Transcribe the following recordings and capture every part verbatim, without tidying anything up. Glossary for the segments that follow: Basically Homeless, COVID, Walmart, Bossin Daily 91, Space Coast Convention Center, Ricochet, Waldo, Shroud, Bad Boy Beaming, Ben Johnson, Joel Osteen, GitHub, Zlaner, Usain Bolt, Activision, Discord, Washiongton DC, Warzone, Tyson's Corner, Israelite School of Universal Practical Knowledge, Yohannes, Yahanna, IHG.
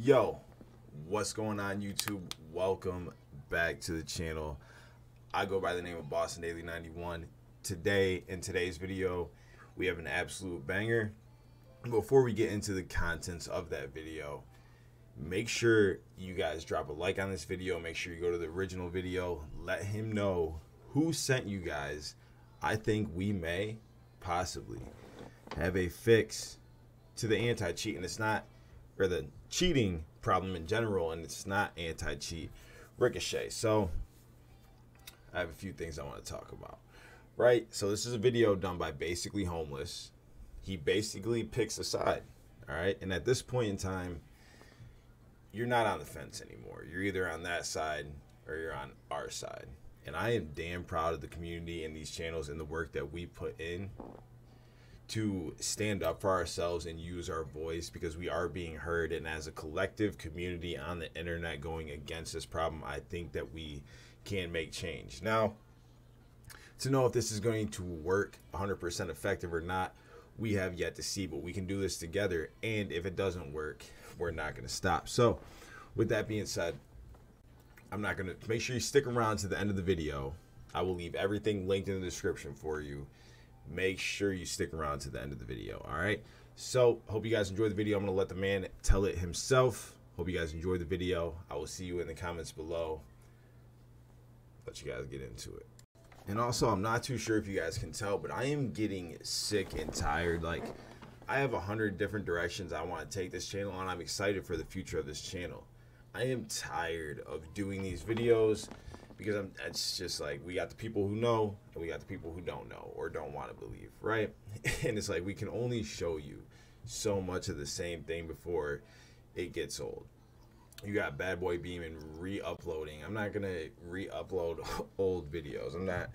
Yo, what's going on YouTube? Welcome back to the channel. I go by the name of Bossin Daily ninety-one. Today, in today's video, we have an absolute banger. Before we get into the contents of that video, make sure you guys drop a like on this video. Make sure you go to the original video. Let him know who sent you guys. I think we may possibly have a fix to the anti-cheat, and it's not, or the cheating problem in general, and it's not anti-cheat, Ricochet. So I have a few things I want to talk about, right? So this is a video done by Basically Homeless. He basically picks a side, all right? And at this point in time, you're not on the fence anymore. You're either on that side or you're on our side. And I am damn proud of the community and these channels and the work that we put in to stand up for ourselves and use our voice, because we are being heard. And as a collective community on the internet going against this problem, I think that we can make change. Now, to know if this is going to work one hundred percent effective or not, we have yet to see, but we can do this together. And if it doesn't work, we're not gonna stop. So with that being said, I'm not gonna, make sure you stick around to the end of the video. I will leave everything linked in the description for you. Make sure you stick around to the end of the video. All right, so hope you guys enjoy the video. I'm gonna let the man tell it himself. Hope you guys enjoy the video. I will see you in the comments below. Let you guys get into it. And also, I'm not too sure if you guys can tell, but I am getting sick and tired. Like, I have a hundred different directions I want to take this channel on. I'm excited for the future of this channel. I am tired of doing these videos, because I'm, it's just like, we got the people who know and we got the people who don't know or don't want to believe, right? And it's like, we can only show you so much of the same thing before it gets old. You got Bad Boy Beaming re-uploading. I'm not going to re-upload old videos. I'm not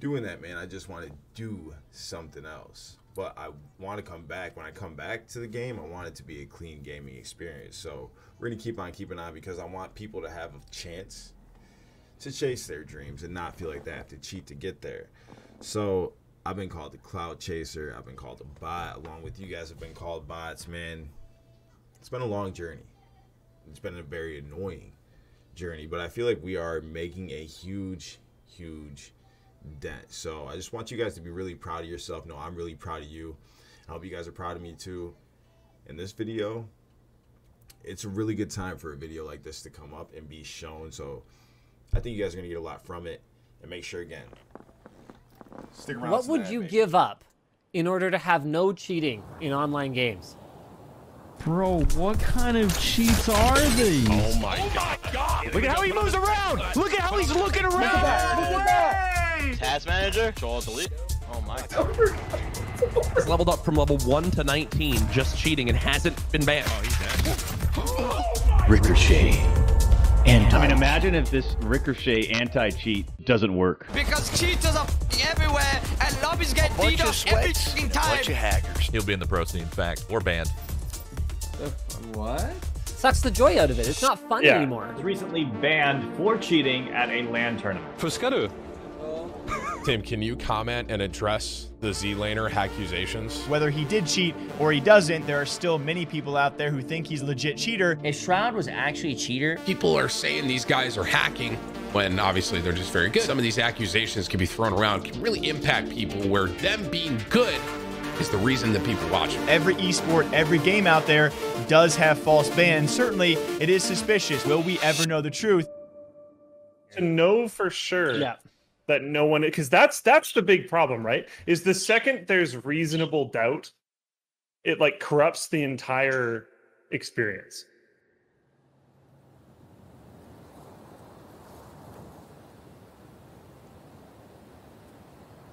doing that, man. I just want to do something else. But I want to come back. When I come back to the game, I want it to be a clean gaming experience. So we're going to keep on keeping on, because I want people to have a chance to chase their dreams and not feel like they have to cheat to get there. So I've been called the cloud chaser. I've been called a bot, along with you guys have been called bots, man. It's been a long journey. It's been a very annoying journey, but I feel like we are making a huge, huge dent. So I just want you guys to be really proud of yourself. No, I'm really proud of you. I hope you guys are proud of me too. In this video, it's a really good time for a video like this to come up and be shown. So I think you guys are gonna get a lot from it, and make sure, again, stick around. What would you give up in order to have no cheating in online games? Bro, what kind of cheats are these? Oh my god! Look at how he moves around! Look at how he's looking around! Look at that! Look at that! Task manager, control delete. Oh my god! He's leveled up from level one to nineteen, just cheating, and hasn't been banned. Oh, he's dead. Ricochet. Anti. I mean, imagine if this Ricochet anti-cheat doesn't work. Because cheaters are everywhere, and lobbies get DDoS every fucking time. Bunch of hackers. He'll be in the pro scene, in fact, or banned. What? Sucks the joy out of it. It's not fun yeah. anymore. He's recently banned for cheating at a LAN tournament. Fuscaru. Oh. Tim, can you comment and address the Zlaner accusations? Whether he did cheat or he doesn't, there are still many people out there who think he's a legit cheater. If Shroud was actually a cheater, people are saying these guys are hacking, when obviously they're just very good. Some of these accusations can be thrown around, can really impact people, where them being good is the reason that people watch them. Every esport, every game out there does have false bans. Certainly, it is suspicious. Will we ever know the truth? To know for sure. Yeah. That no one, because that's that's the big problem, right? Is the second there's reasonable doubt, it like corrupts the entire experience.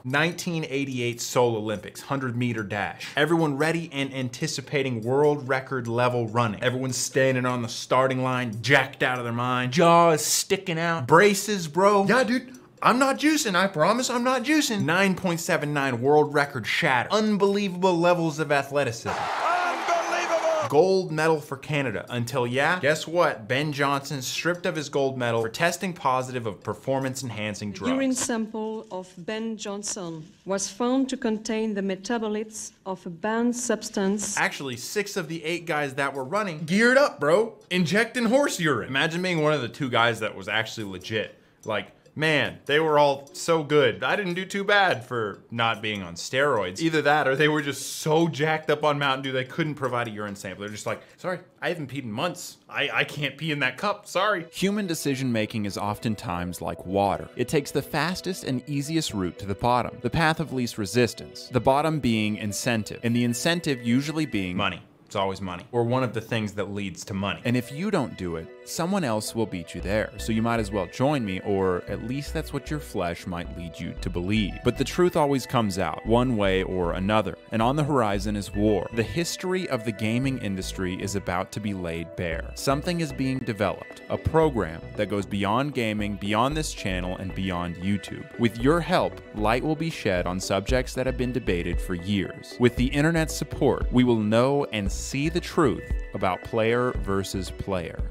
nineteen eighty-eight Seoul Olympics, one hundred meter dash. Everyone ready and anticipating world record level running. Everyone's standing on the starting line, jacked out of their mind. Jaw is sticking out. Braces, bro. Yeah, dude. I'm not juicing, I promise I'm not juicing. nine point seven nine world record shattered. Unbelievable levels of athleticism. Unbelievable! Gold medal for Canada. Until, yeah, guess what? Ben Johnson stripped of his gold medal for testing positive of performance-enhancing drugs. The urine sample of Ben Johnson was found to contain the metabolites of a banned substance. Actually, six of the eight guys that were running geared up, bro. Injecting horse urine. Imagine being one of the two guys that was actually legit. Like, man, they were all so good. I didn't do too bad for not being on steroids. Either that or they were just so jacked up on Mountain Dew they couldn't provide a urine sample. They're just like, sorry, I haven't peed in months. I, I can't pee in that cup, sorry. Human decision making is oftentimes like water. It takes the fastest and easiest route to the bottom, the path of least resistance, the bottom being incentive, and the incentive usually being money. It's always money, or one of the things that leads to money. And if you don't do it, someone else will beat you there. So you might as well join me, or at least that's what your flesh might lead you to believe. But the truth always comes out, one way or another. And on the horizon is war. The history of the gaming industry is about to be laid bare. Something is being developed, a program that goes beyond gaming, beyond this channel, and beyond YouTube. With your help, light will be shed on subjects that have been debated for years. With the internet's support, we will know and see the truth about player versus player.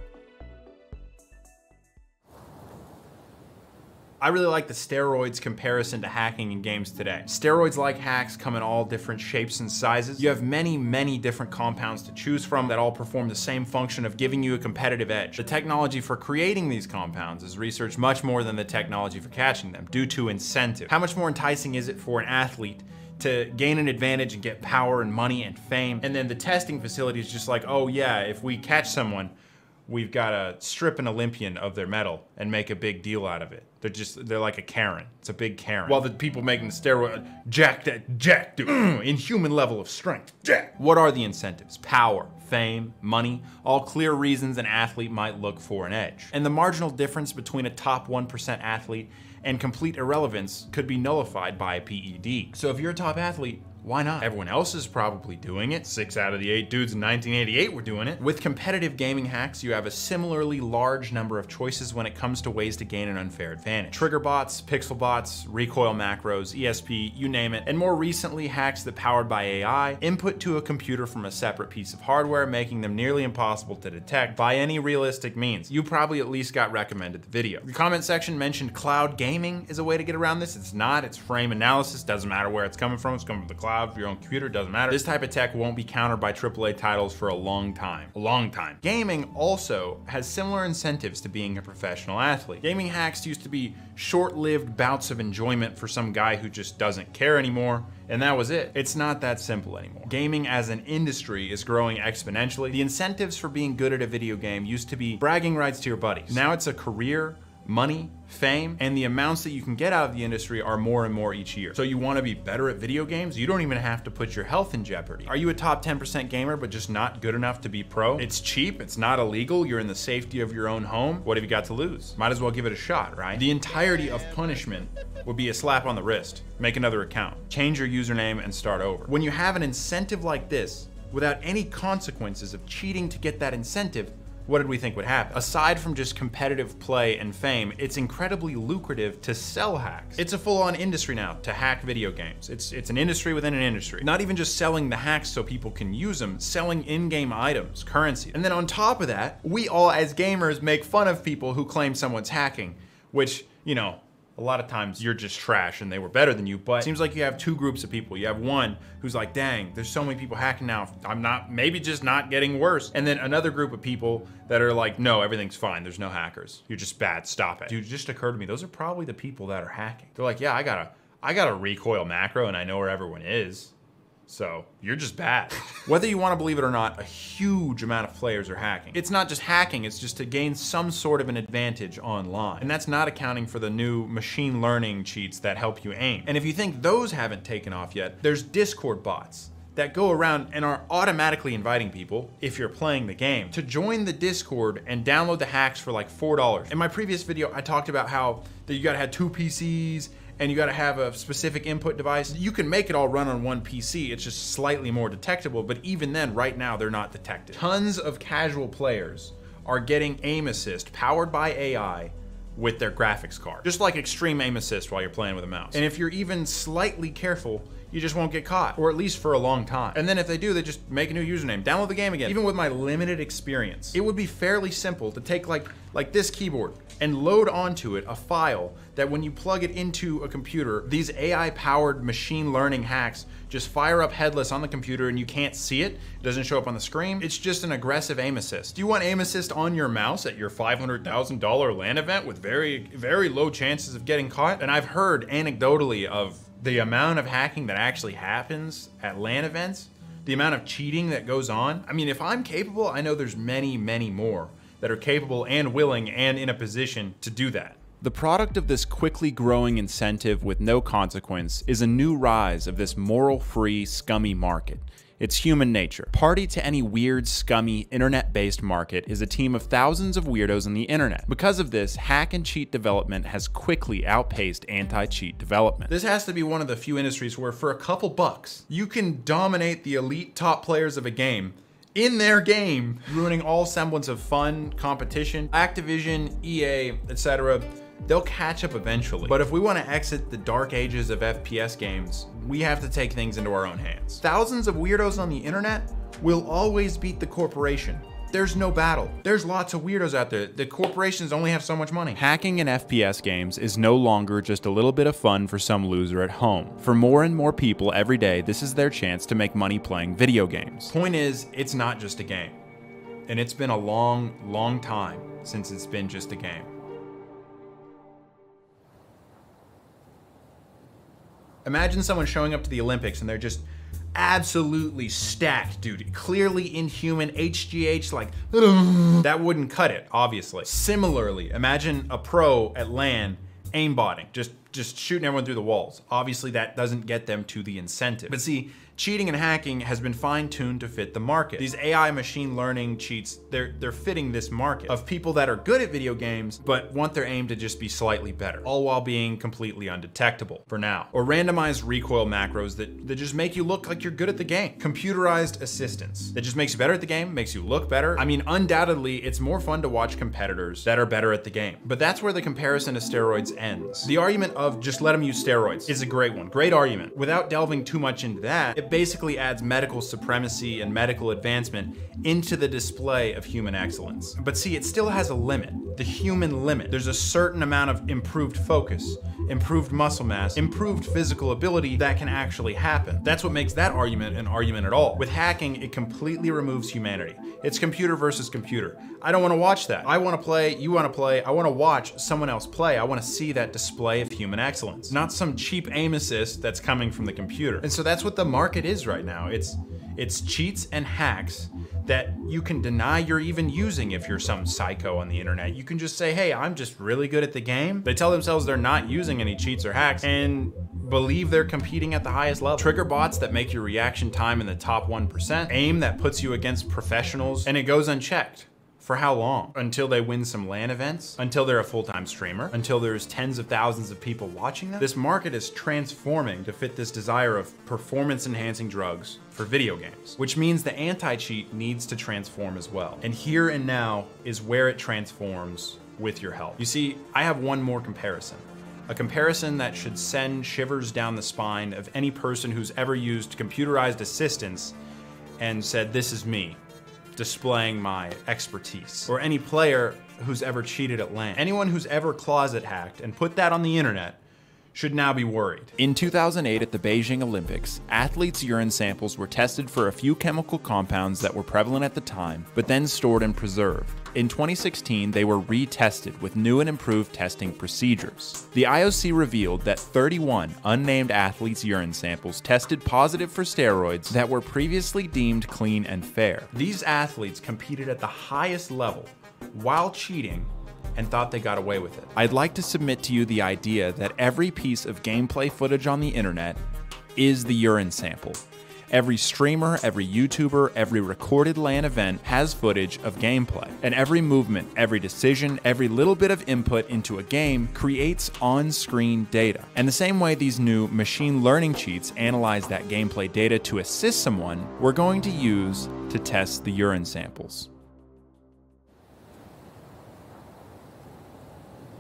I really like the steroids comparison to hacking in games today. Steroids, like hacks, come in all different shapes and sizes. You have many, many different compounds to choose from that all perform the same function of giving you a competitive edge. The technology for creating these compounds is researched much more than the technology for catching them, due to incentive. How much more enticing is it for an athlete to gain an advantage and get power and money and fame? And then the testing facility is just like, oh yeah, if we catch someone, we've got to strip an Olympian of their medal and make a big deal out of it. They're just, they're like a Karen. It's a big Karen. While the people making the steroid, jack that, jack dude, mm, inhuman level of strength, jack. What are the incentives? Power, fame, money, all clear reasons an athlete might look for an edge. And the marginal difference between a top one percent athlete and complete irrelevance could be nullified by a P E D. So if you're a top athlete, why not? Everyone else is probably doing it. Six out of the eight dudes in nineteen eighty-eight were doing it. With competitive gaming hacks, you have a similarly large number of choices when it comes to ways to gain an unfair advantage. Trigger bots, pixel bots, recoil macros, E S P, you name it. And more recently, hacks that powered by A I, input to a computer from a separate piece of hardware, making them nearly impossible to detect by any realistic means. You probably at least got recommended the video. The comment section mentioned cloud gaming is a way to get around this. It's not, it's frame analysis. Doesn't matter where it's coming from, it's coming from the cloud. Your own computer, doesn't matter. This type of tech won't be countered by triple A titles for a long time. A long time. Gaming also has similar incentives to being a professional athlete. Gaming hacks used to be short-lived bouts of enjoyment for some guy who just doesn't care anymore, and that was it. It's not that simple anymore. Gaming as an industry is growing exponentially. The incentives for being good at a video game used to be bragging rights to your buddies. Now it's a career, money, fame, and the amounts that you can get out of the industry are more and more each year. So you want to be better at video games? You don't even have to put your health in jeopardy. Are you a top ten percent gamer but just not good enough to be pro? It's cheap, it's not illegal, you're in the safety of your own home. What have you got to lose? Might as well give it a shot, right? The entirety of punishment would be a slap on the wrist. Make another account, change your username, and start over. When you have an incentive like this, without any consequences of cheating to get that incentive, what did we think would happen? Aside from just competitive play and fame, it's incredibly lucrative to sell hacks. It's a full-on industry now to hack video games. It's, it's an industry within an industry. Not even just selling the hacks so people can use them, selling in-game items, currency. And then on top of that, we all as gamers make fun of people who claim someone's hacking, which, you know, a lot of times you're just trash and they were better than you, but it seems like you have two groups of people. You have one who's like, dang, there's so many people hacking now. I'm not, maybe just not getting worse. And then another group of people that are like, no, everything's fine. There's no hackers. You're just bad. Stop it. Dude, it just occurred to me, those are probably the people that are hacking. They're like, yeah, I got a, I got a recoil macro and I know where everyone is. So you're just bad. Whether you want to believe it or not, a huge amount of players are hacking. It's not just hacking, it's just to gain some sort of an advantage online. And that's not accounting for the new machine learning cheats that help you aim. And if you think those haven't taken off yet, there's Discord bots that go around and are automatically inviting people, if you're playing the game, to join the Discord and download the hacks for like four dollars. In my previous video, I talked about how that you gotta have two P Cs, and you gotta have a specific input device. You can make it all run on one P C, it's just slightly more detectable, but even then, right now, they're not detected. Tons of casual players are getting aim assist powered by A I with their graphics card. Just like extreme aim assist while you're playing with a mouse. And if you're even slightly careful, you just won't get caught, or at least for a long time. And then if they do, they just make a new username, download the game again. Even with my limited experience, it would be fairly simple to take like, like this keyboard and load onto it a file that when you plug it into a computer, these A I-powered machine learning hacks just fire up headless on the computer and you can't see it. It doesn't show up on the screen. It's just an aggressive aim assist. Do you want aim assist on your mouse at your five hundred thousand dollar LAN event with very, very low chances of getting caught? And I've heard anecdotally of the amount of hacking that actually happens at LAN events, the amount of cheating that goes on. I mean, if I'm capable, I know there's many, many more that are capable and willing and in a position to do that. The product of this quickly growing incentive with no consequence is a new rise of this moral-free, scummy market. It's human nature. Party to any weird, scummy, internet-based market is a team of thousands of weirdos on the internet. Because of this, hack and cheat development has quickly outpaced anti-cheat development. This has to be one of the few industries where for a couple bucks, you can dominate the elite top players of a game in their game, ruining all semblance of fun, competition. Activision, E A, et cetera, they'll catch up eventually. But if we want to exit the dark ages of F P S games, we have to take things into our own hands. Thousands of weirdos on the internet will always beat the corporation. There's no battle. There's lots of weirdos out there. The corporations only have so much money. Hacking in F P S games is no longer just a little bit of fun for some loser at home. For more and more people every day, this is their chance to make money playing video games. Point is, it's not just a game. And it's been a long, long time since it's been just a game. Imagine someone showing up to the Olympics and they're just absolutely stacked, dude. Clearly inhuman, H G H, like, that wouldn't cut it, obviously. Similarly, imagine a pro at LAN aimbotting, just, just shooting everyone through the walls. Obviously, that doesn't get them to the incentive. But see, cheating and hacking has been fine-tuned to fit the market. These A I machine learning cheats, they're, they're fitting this market of people that are good at video games, but want their aim to just be slightly better, all while being completely undetectable for now. Or randomized recoil macros that, that just make you look like you're good at the game. Computerized assistance that just makes you better at the game, makes you look better. I mean, undoubtedly, it's more fun to watch competitors that are better at the game. But that's where the comparison to steroids ends. The argument of just let them use steroids is a great one, great argument. Without delving too much into that, it It basically adds medical supremacy and medical advancement into the display of human excellence. But see, it still has a limit, the human limit. There's a certain amount of improved focus, improved muscle mass, improved physical ability that can actually happen. That's what makes that argument an argument at all. With hacking, it completely removes humanity. It's computer versus computer. I don't wanna watch that. I wanna play, you wanna play, I wanna watch someone else play. I wanna see that display of human excellence, not some cheap aim assist that's coming from the computer. And so that's what the market it is right now. It's it's cheats and hacks that you can deny you're even using if you're some psycho on the internet. You can just say, hey, I'm just really good at the game. They tell themselves they're not using any cheats or hacks and believe they're competing at the highest level. Trigger bots that make your reaction time in the top one percent, aim that puts you against professionals, and it goes unchecked. For how long? Until they win some LAN events? Until they're a full-time streamer? Until there's tens of thousands of people watching them? This market is transforming to fit this desire of performance-enhancing drugs for video games, which means the anti-cheat needs to transform as well. And here and now is where it transforms with your help. You see, I have one more comparison. A comparison that should send shivers down the spine of any person who's ever used computerized assistance and said, this is me, displaying my expertise, or any player who's ever cheated at LAN. Anyone who's ever closet hacked and put that on the internet should now be worried. In two thousand eight at the Beijing Olympics, athletes' urine samples were tested for a few chemical compounds that were prevalent at the time, but then stored and preserved. In twenty sixteen, they were retested with new and improved testing procedures. The I O C revealed that thirty-one unnamed athletes' urine samples tested positive for steroids that were previously deemed clean and fair. These athletes competed at the highest level while cheating and thought they got away with it. I'd like to submit to you the idea that every piece of gameplay footage on the internet is the urine sample. Every streamer, every YouTuber, every recorded LAN event has footage of gameplay. And every movement, every decision, every little bit of input into a game creates on-screen data. And the same way these new machine learning cheats analyze that gameplay data to assist someone, we're going to use to test the urine samples.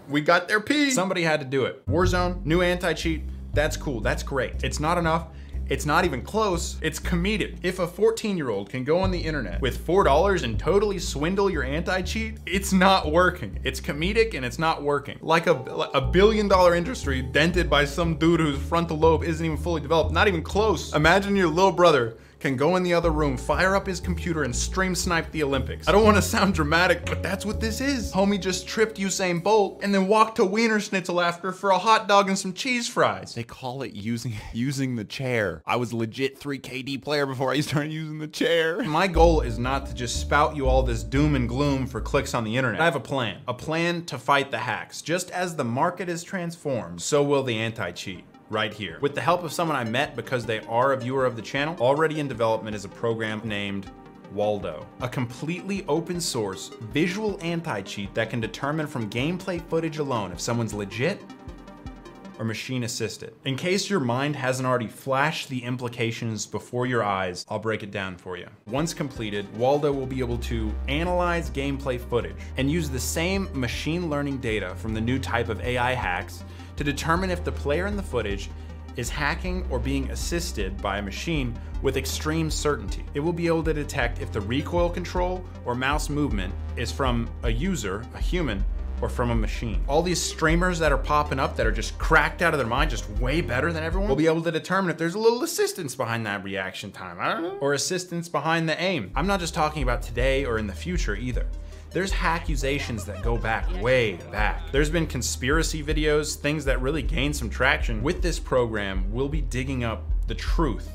We got their pee! Somebody had to do it. Warzone, new anti-cheat, that's cool, that's great. It's not enough. It's not even close, it's comedic. If a fourteen year old can go on the internet with four dollars and totally swindle your anti-cheat, it's not working. It's comedic and it's not working. Like a, a billion dollar industry dented by some dude whose frontal lobe isn't even fully developed, not even close. Imagine your little brother can go in the other room, fire up his computer, and stream snipe the Olympics. I don't want to sound dramatic, but that's what this is. Homie just tripped Usain Bolt and then walked to Wiener Schnitzel after for a hot dog and some cheese fries. They call it using using the chair. I was legit three K D player before I started using the chair. My goal is not to just spout you all this doom and gloom for clicks on the internet. I have a plan. A plan to fight the hacks. Just as the market is transformed, so will the anti-cheat. Right here. With the help of someone I met because they are a viewer of the channel, already in development is a program named Waldo, a completely open source visual anti-cheat that can determine from gameplay footage alone if someone's legit or machine assisted. In case your mind hasn't already flashed the implications before your eyes, I'll break it down for you. Once completed, Waldo will be able to analyze gameplay footage and use the same machine learning data from the new type of A I hacks to determine if the player in the footage is hacking or being assisted by a machine with extreme certainty. It will be able to detect if the recoil control or mouse movement is from a user, a human, or from a machine. All these streamers that are popping up that are just cracked out of their mind, just way better than everyone, will be able to determine if there's a little assistance behind that reaction time, I don't know, or assistance behind the aim. I'm not just talking about today or in the future either. There's accusations that go back way back. There's been conspiracy videos, things that really gained some traction. With this program, we'll be digging up the truth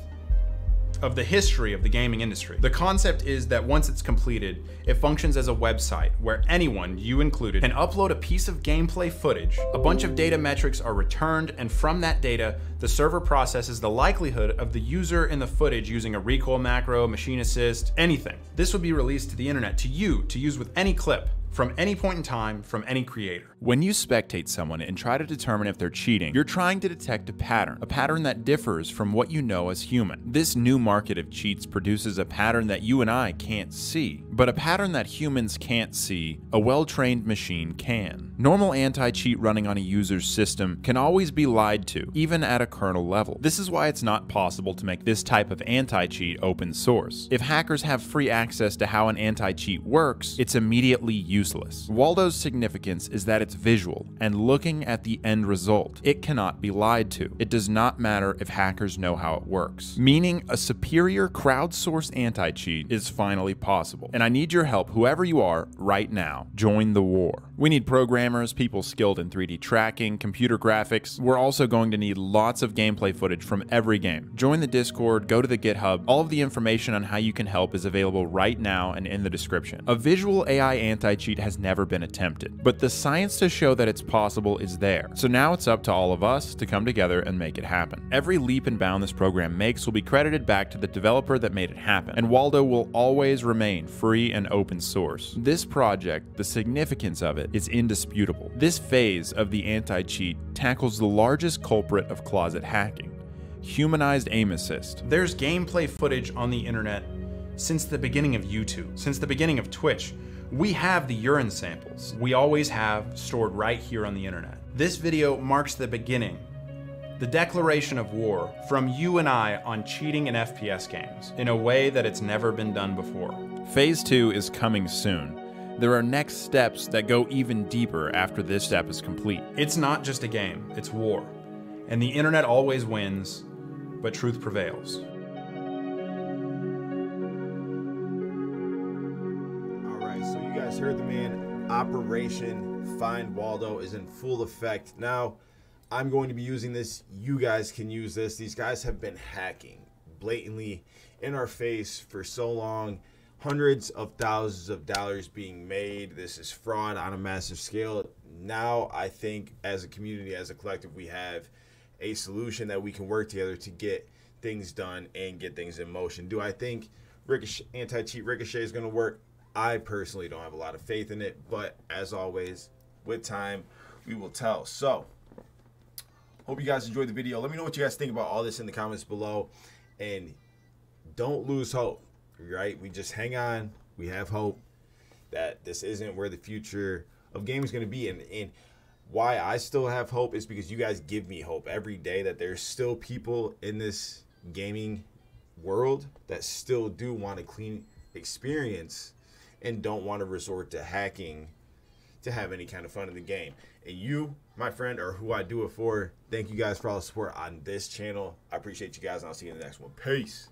of the history of the gaming industry. The concept is that once it's completed, it functions as a website where anyone, you included, can upload a piece of gameplay footage. A bunch of data metrics are returned, and from that data, the server processes the likelihood of the user in the footage using a recoil macro, machine assist, anything. This would be released to the internet, to you, to use with any clip, from any point in time, from any creator. When you spectate someone and try to determine if they're cheating, you're trying to detect a pattern, a pattern that differs from what you know as human. This new market of cheats produces a pattern that you and I can't see, but a pattern that humans can't see, a well-trained machine can. Normal anti-cheat running on a user's system can always be lied to, even at a kernel level. This is why it's not possible to make this type of anti-cheat open source. If hackers have free access to how an anti-cheat works, it's immediately used. Useless. Waldo's significance is that it's visual and looking at the end result. It cannot be lied to. It does not matter if hackers know how it works. Meaning a superior crowdsourced anti-cheat is finally possible. And I need your help, whoever you are, right now. Join the war. We need programmers, people skilled in three D tracking, computer graphics. We're also going to need lots of gameplay footage from every game. Join the Discord, go to the GitHub. All of the information on how you can help is available right now and in the description. A visual A I anti-cheat has never been attempted, but the science to show that it's possible is there. So now it's up to all of us to come together and make it happen. Every leap and bound this program makes will be credited back to the developer that made it happen, and Waldo will always remain free and open source. This project, the significance of it, is indisputable. This phase of the anti-cheat tackles the largest culprit of closet hacking, humanized aim assist. There's gameplay footage on the internet since the beginning of YouTube, since the beginning of Twitch. We have the urine samples we always have stored right here on the internet. This video marks the beginning, the declaration of war from you and I on cheating in F P S games in a way that it's never been done before. Phase two is coming soon. There are next steps that go even deeper after this step is complete. It's not just a game, it's war. And the internet always wins, but truth prevails. Heard the man. Operation Find Waldo is in full effect now. I'm going to be using this. You guys can use this. These guys have been hacking blatantly in our face for so long. Hundreds of thousands of dollars being made. This is fraud on a massive scale. Now I think as a community, as a collective, we have a solution that we can work together to get things done and get things in motion. Do I think Ricochet, anti-cheat Ricochet is going to work? I personally don't have a lot of faith in it, but as always, with time, we will tell. So, hope you guys enjoyed the video. Let me know what you guys think about all this in the comments below. And don't lose hope, right? We just hang on. We have hope that this isn't where the future of gaming is going to be. And, and why I still have hope is because you guys give me hope every day that there's still people in this gaming world that still do want a clean experience and don't want to resort to hacking to have any kind of fun in the game. And you, my friend, are who I do it for. Thank you guys for all the support on this channel. I appreciate you guys, and I'll see you in the next one. Peace.